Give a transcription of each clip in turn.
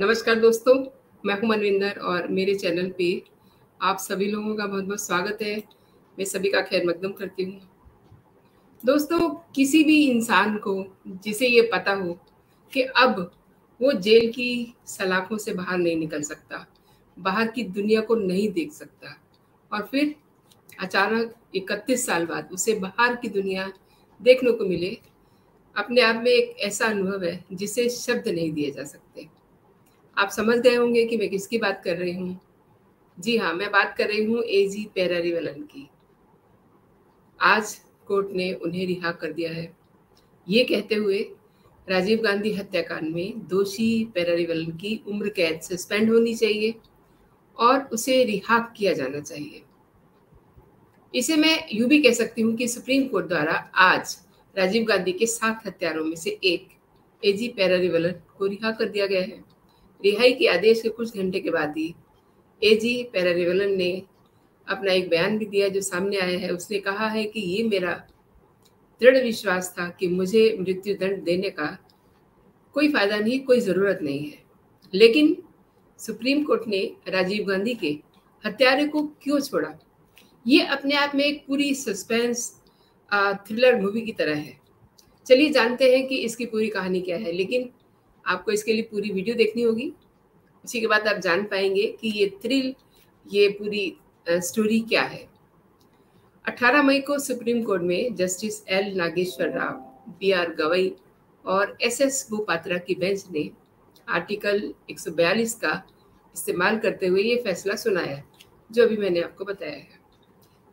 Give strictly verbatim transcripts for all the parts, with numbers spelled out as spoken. नमस्कार दोस्तों, मैं हूं मनविंदर और मेरे चैनल पे आप सभी लोगों का बहुत बहुत स्वागत है। मैं सभी का खैर मकदम करती हूँ। दोस्तों, किसी भी इंसान को जिसे ये पता हो कि अब वो जेल की सलाखों से बाहर नहीं निकल सकता, बाहर की दुनिया को नहीं देख सकता, और फिर अचानक इकतीस साल बाद उसे बाहर की दुनिया देखने को मिले, अपने आप में एक ऐसा अनुभव है जिसे शब्द नहीं दिए जा सकते। आप समझ गए होंगे कि मैं किसकी बात कर रही हूँ। जी हाँ, मैं बात कर रही हूँ ए जी पेरारीवलन की। आज कोर्ट ने उन्हें रिहा कर दिया है, ये कहते हुए राजीव गांधी हत्याकांड में दोषी पेरारीवलन की उम्र कैद सस्पेंड होनी चाहिए और उसे रिहा किया जाना चाहिए। इसे मैं यूं भी कह सकती हूँ कि सुप्रीम कोर्ट द्वारा आज राजीव गांधी के सात हत्यारों में से एक ए जी पेरारीवलन को रिहा कर दिया गया है। रिहाई के आदेश के कुछ घंटे के बाद ही ए जी पेरारीवलन ने अपना एक बयान भी दिया जो सामने आया है। उसने कहा है कि ये मेरा दृढ़ विश्वास था कि मुझे मृत्यु दंड देने का कोई फायदा नहीं, कोई ज़रूरत नहीं है, लेकिन सुप्रीम कोर्ट ने राजीव गांधी के हत्यारे को क्यों छोड़ा, ये अपने आप में एक पूरी सस्पेंस थ्रिलर मूवी की तरह है। चलिए जानते हैं कि इसकी पूरी कहानी क्या है, लेकिन आपको इसके लिए पूरी वीडियो देखनी होगी। उसी के बाद आप जान पाएंगे कि ये थ्रिल, ये पूरी स्टोरी क्या है। अठारह मई को सुप्रीम कोर्ट में justice L Nageswara Rao, B R Gavai और एस एस भूपात्रा की बेंच ने आर्टिकल एक सौ बयालीस का इस्तेमाल करते हुए ये फैसला सुनाया, जो अभी मैंने आपको बताया है।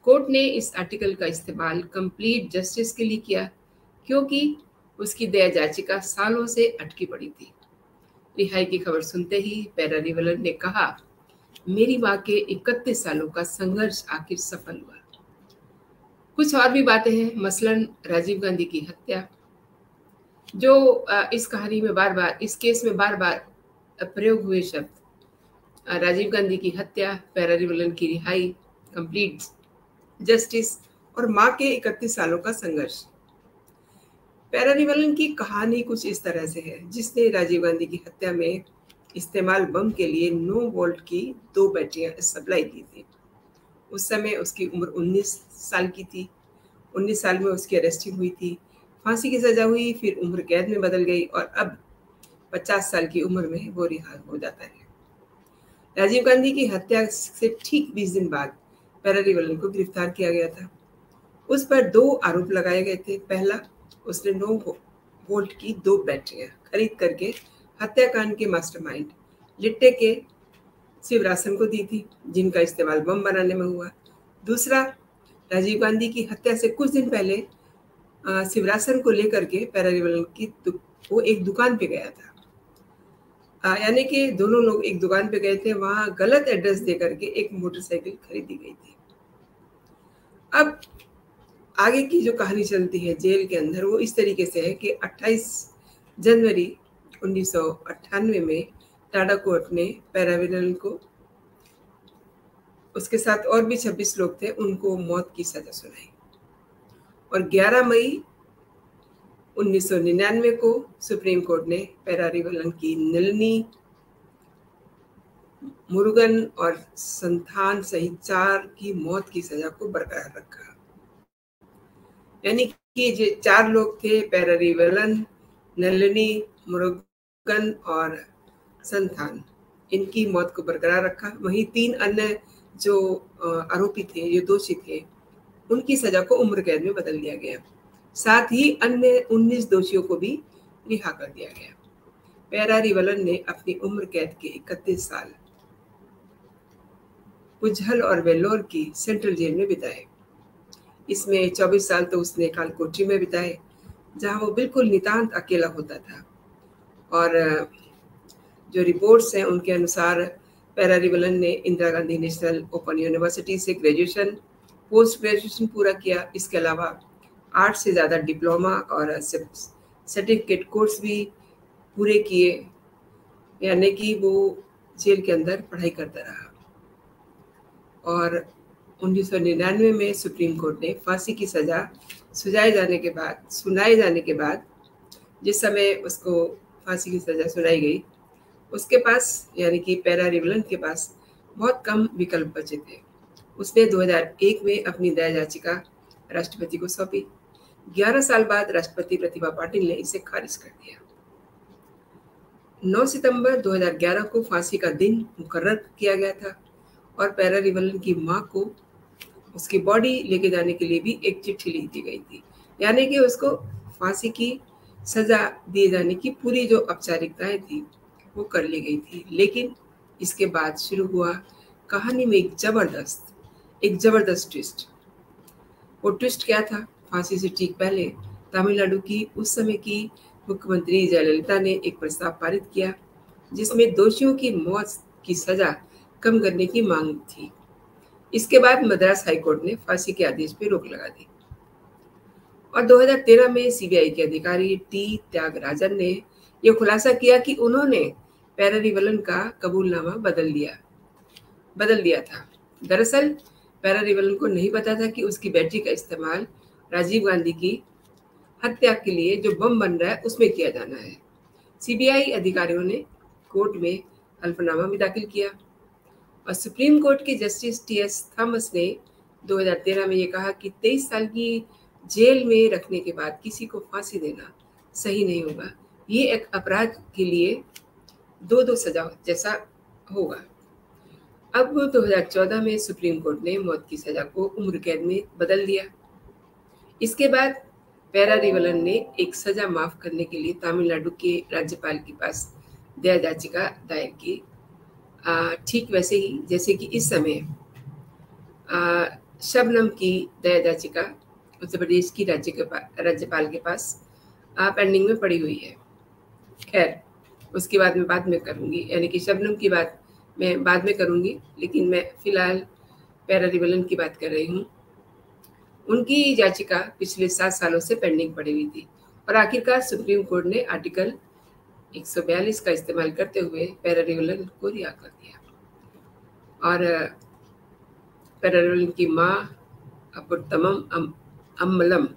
कोर्ट ने इस आर्टिकल का इस्तेमाल कंप्लीट जस्टिस के लिए किया, क्योंकि उसकी दया याचिका सालों से अटकी पड़ी थी। रिहाई की खबर सुनते ही पेरारीवलन ने कहा, मेरी माँ के इकतीस सालों का संघर्ष आखिर सफल हुआ। कुछ और भी बातें हैं, मसलन राजीव गांधी की हत्या, जो इस कहानी में बार बार, इस केस में बार बार प्रयोग हुए शब्द, राजीव गांधी की हत्या, पेरारीवलन की रिहाई, कंप्लीट जस्टिस और माँ के इकतीस सालों का संघर्ष। पेरारीवलन की कहानी कुछ इस तरह से है, जिसने राजीव गांधी की हत्या में इस्तेमाल बम के लिए नौ वोल्ट की दो बैटरियां सप्लाई की थी। उस समय उसकी उम्र उन्नीस साल की थी। उन्नीस साल में उसकी अरेस्टिंग हुई थी, फांसी की सजा हुई, फिर उम्र कैद में बदल गई और अब पचास साल की उम्र में वो रिहा हो जाता है। राजीव गांधी की हत्या से ठीक बीस दिन बाद पेरारीवलन को गिरफ्तार किया गया था। उस पर दो आरोप लगाए गए थे। पहला, उसने नौ वोल्ट की दो बैटरियां खरीद करके हत्याकांड के मास्टरमाइंड लिट्टे के शिवरासन को दी थी, जिनका इस्तेमाल बम बनाने में हुआ। दूसरा, राजीव गांधी की हत्या से कुछ दिन पहले शिवरासन को लेकर के पेरारीवलन की वो एक दुकान पे गया था, यानी कि दोनों लोग एक दुकान पे गए थे, वहां गलत एड्रेस दे करके एक मोटरसाइकिल खरीदी गई थी। अब आगे की जो कहानी चलती है जेल के अंदर, वो इस तरीके से है कि अट्ठाईस जनवरी उन्नीस सौ अट्ठानवे में टाडा कोर्ट ने पेरारीवलन को, उसके साथ और भी छब्बीस लोग थे, उनको मौत की सजा सुनाई और ग्यारह मई उन्नीस सौ निन्यानवे को सुप्रीम कोर्ट ने पेरारीवलन की नलिनी, मुरुगन और संथान सहित चार की मौत की सजा को बरकरार रखा। यानी कि जो चार लोग थे, पेरारीवलन, नलिनी, मुरुगन और संथान, इनकी मौत को बरकरार रखा। वहीं तीन अन्य जो आरोपी थे, जो दोषी थे, उनकी सजा को उम्र कैद में बदल दिया गया। साथ ही अन्य उन्नीस दोषियों को भी रिहा कर दिया गया। पेरारीवलन ने अपनी उम्र कैद के इकतीस साल पुझल और वेल्लोर की सेंट्रल जेल में बिताए। इसमें चौबीस साल तो उसने कालकोठरी में बिताए, जहां वो बिल्कुल नितांत अकेला होता था। और जो रिपोर्ट्स हैं उनके अनुसार पेरारीवलन ने Indira Gandhi national open university से ग्रेजुएशन, पोस्ट ग्रेजुएशन पूरा किया। इसके अलावा आठ से ज़्यादा डिप्लोमा और सर्टिफिकेट कोर्स भी पूरे किए, यानी कि वो जेल के अंदर पढ़ाई करता रहा। और उन्नीस सौ निन्यानवे में सुप्रीम कोर्ट ने फांसी की सजा सुझाए जाने के बाद सुनाए जाने के बाद जिस समय उसको फांसी की सजा सुनाई गई, उसके पास यानी कि पेरारिवलन के पास बहुत कम विकल्प बचे थे। उसने दो हज़ार एक में अपनी दया याचिका राष्ट्रपति को सौंपी। ग्यारह साल बाद राष्ट्रपति प्रतिभा पाटिल ने इसे खारिज कर दिया। नौ सितंबर दो हज़ार ग्यारह को फांसी का दिन मुकर्रर किया गया था और पेरारिवलन की मां को उसकी बॉडी लेके जाने के लिए भी एक चिट्ठी लिख दी गई थी, यानी कि उसको फांसी की सजा दिए जाने की पूरी जो औपचारिकताएं थी वो कर ली गई थी। लेकिन इसके बाद शुरू हुआ कहानी में एक जबरदस्त एक जबरदस्त ट्विस्ट। वो ट्विस्ट क्या था? फांसी से ठीक पहले तमिलनाडु की उस समय की मुख्यमंत्री जयललिता ने एक प्रस्ताव पारित किया जिसमें दोषियों की मौत की सजा कम करने की मांग थी। इसके बाद मद्रास हाई कोर्ट ने फांसी के आदेश पर रोक लगा दी और दो हज़ार तेरह में सीबीआई के अधिकारी टी त्यागराजन ने यह खुलासा किया कि उन्होंने पेरारिवलन का कबूलनामा बदल दिया बदल दिया था। दरअसल पेरारिवलन को नहीं पता था कि उसकी बैटरी का इस्तेमाल राजीव गांधी की हत्या के लिए जो बम बन रहा है उसमें किया जाना है। सीबीआई अधिकारियों ने कोर्ट में हलफनामा भी दाखिल किया और सुप्रीम कोर्ट के जस्टिस टी एस थॉमस ने दो हज़ार तेरह में ये कहा कि तेईस साल की जेल में रखने के बाद किसी को फांसी देना सही नहीं होगा। ये एक अपराध के लिए दो दो सजा जैसा होगा। अब दो हज़ार चौदह में सुप्रीम कोर्ट ने मौत की सजा को उम्र कैद में बदल दिया। इसके बाद पेरारिवलन ने एक सजा माफ करने के लिए तमिलनाडु के राज्यपाल के पास दया याचिका दायर की, ठीक वैसे ही जैसे कि इस समय शबनम की दया याचिका उत्तर प्रदेश की राज्य के राज्यपाल के पास पेंडिंग में पड़ी हुई है। खैर, उसके बाद मैं बाद में करूँगी, यानी कि शबनम की बात मैं बाद में करूँगी, लेकिन मैं फ़िलहाल पेरारिवलन की बात कर रही हूँ। उनकी याचिका पिछले सात सालों से पेंडिंग पड़ी हुई थी और आखिरकार सुप्रीम कोर्ट ने आर्टिकल एक सौ बयालीस का इस्तेमाल करते हुए पेरारिवलन को रिहा कर दिया और पेरारिवलन की माँ अपुर्तमम अम्मलम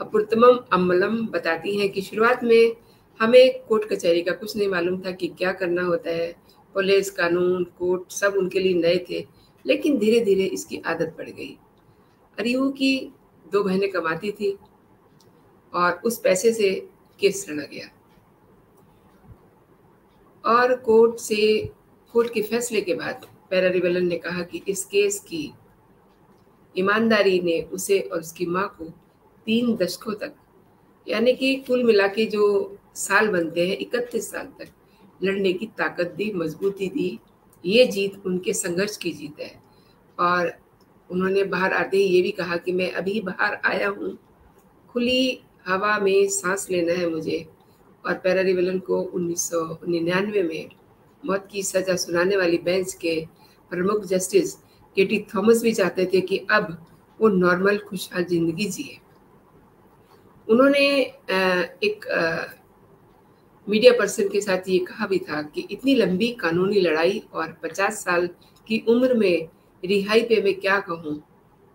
अपुर्तमम अम्मलम बताती हैं कि शुरुआत में हमें कोर्ट कचहरी का कुछ नहीं मालूम था कि क्या करना होता है। पुलिस, कानून, कोर्ट सब उनके लिए नए थे, लेकिन धीरे धीरे इसकी आदत पड़ गई। अरियू की दो बहनें कमाती थी और उस पैसे से केस लड़ा गया और कोर्ट से कोर्ट के फैसले के बाद पेरारिवलन ने कहा कि इस केस की ईमानदारी ने उसे और उसकी माँ को तीन दशकों तक, यानी कि कुल मिला के जो साल बनते हैं इकतीस साल तक, लड़ने की ताकत दी, मजबूती दी। ये जीत उनके संघर्ष की जीत है। और उन्होंने बाहर आते ही ये भी कहा कि मैं अभी बाहर आया हूँ, खुली हवा में सांस लेना है मुझे। और पेरारिवलन को उन्नीस सौ निन्यानवे में मौत की सज़ा सुनाने वाली बेंच के प्रमुख जस्टिस के टी थॉमस भी चाहते थे कि अब वो नॉर्मल खुशहाल जिंदगी जिए। उन्होंने एक मीडिया पर्सन के साथ ये कहा भी था कि इतनी लंबी कानूनी लड़ाई और पचास साल की उम्र में रिहाई पे मैं क्या कहूँ,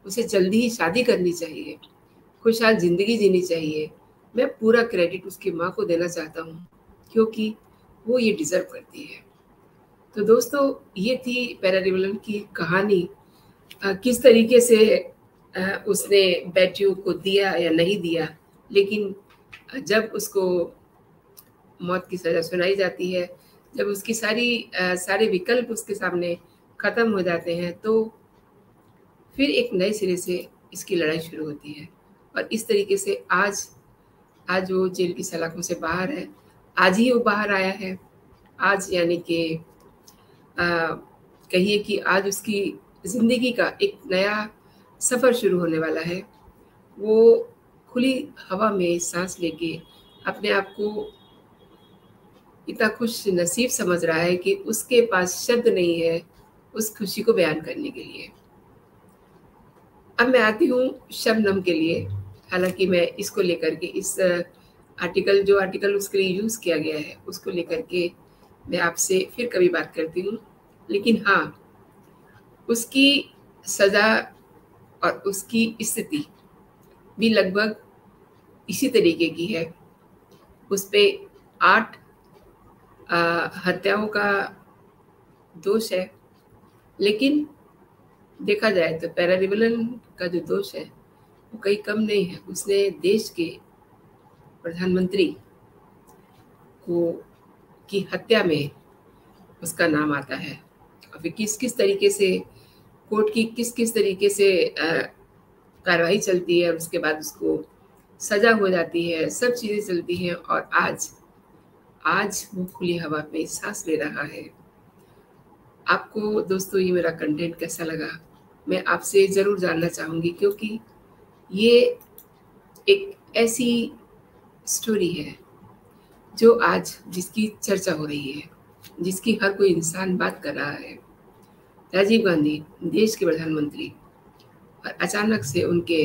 उसे जल्दी ही शादी करनी चाहिए, खुशहाल ज़िंदगी जीनी चाहिए। मैं पूरा क्रेडिट उसकी माँ को देना चाहता हूँ क्योंकि वो ये डिज़र्व करती है। तो दोस्तों, ये थी पेरारिवलन की कहानी। आ, किस तरीके से आ, उसने बेटियों को दिया या नहीं दिया, लेकिन जब उसको मौत की सज़ा सुनाई जाती है, जब उसकी सारी आ, सारे विकल्प उसके सामने ख़त्म हो जाते हैं, तो फिर एक नए सिरे से इसकी लड़ाई शुरू होती है। और इस तरीके से आज आज वो जेल की सलाखों से बाहर है। आज ही वो बाहर आया है। आज यानी कि कहिए कि आज उसकी ज़िंदगी का एक नया सफ़र शुरू होने वाला है। वो खुली हवा में सांस लेके अपने आप को इतना खुश नसीब समझ रहा है कि उसके पास शब्द नहीं है उस खुशी को बयान करने के लिए। अब मैं आती हूँ शबनम के लिए। हालांकि मैं इसको लेकर के इस आर्टिकल जो आर्टिकल उसके लिए यूज़ किया गया है उसको लेकर के मैं आपसे फिर कभी बात करती हूँ। लेकिन हाँ, उसकी सज़ा और उसकी स्थिति भी लगभग इसी तरीके की है। उस पर आठ हत्याओं का दोष है, लेकिन देखा जाए तो पेरारिवलन का जो दोष है वो कहीं कम नहीं है। उसने देश के प्रधानमंत्री को की हत्या में उसका नाम आता है। अभी किस किस तरीके से कोर्ट की किस किस तरीके से कार्रवाई चलती है और उसके बाद उसको सजा हो जाती है, सब चीज़ें चलती हैं, और आज आज वो खुली हवा में सांस ले रहा है। आपको दोस्तों ये मेरा कंटेंट कैसा लगा मैं आपसे ज़रूर जानना चाहूँगी, क्योंकि ये एक ऐसी स्टोरी है जो आज जिसकी चर्चा हो रही है, जिसकी हर कोई इंसान बात कर रहा है। राजीव गांधी देश के प्रधानमंत्री, और अचानक से उनके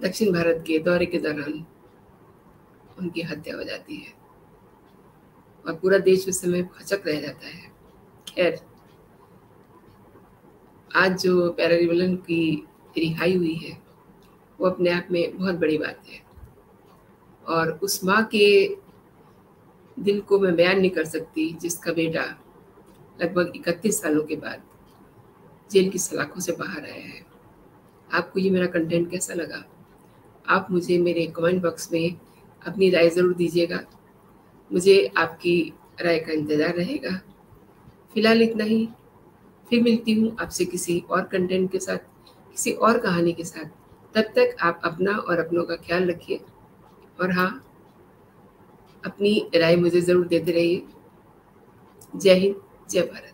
दक्षिण भारत के दौरे के दौरान उनकी हत्या हो जाती है और पूरा देश उस समय भौचक रह जाता है। खैर, आज जो पेरारिवलन की रिहाई हुई है वो अपने आप में बहुत बड़ी बात है, और उस माँ के दिल को मैं बयान नहीं कर सकती जिसका बेटा लगभग इकतीस सालों के बाद जेल की सलाखों से बाहर आया है। आपको ये मेरा कंटेंट कैसा लगा? आप मुझे मेरे कमेंट बॉक्स में अपनी राय ज़रूर दीजिएगा, मुझे आपकी राय का इंतज़ार रहेगा। फ़िलहाल इतना ही, फिर मिलती हूँ आपसे किसी और कंटेंट के साथ, किसी और कहानी के साथ। तब तक आप अपना और अपनों का ख्याल रखिए, और हाँ, अपनी राय मुझे ज़रूर देते रहिए। जय हिंद, जय भारत।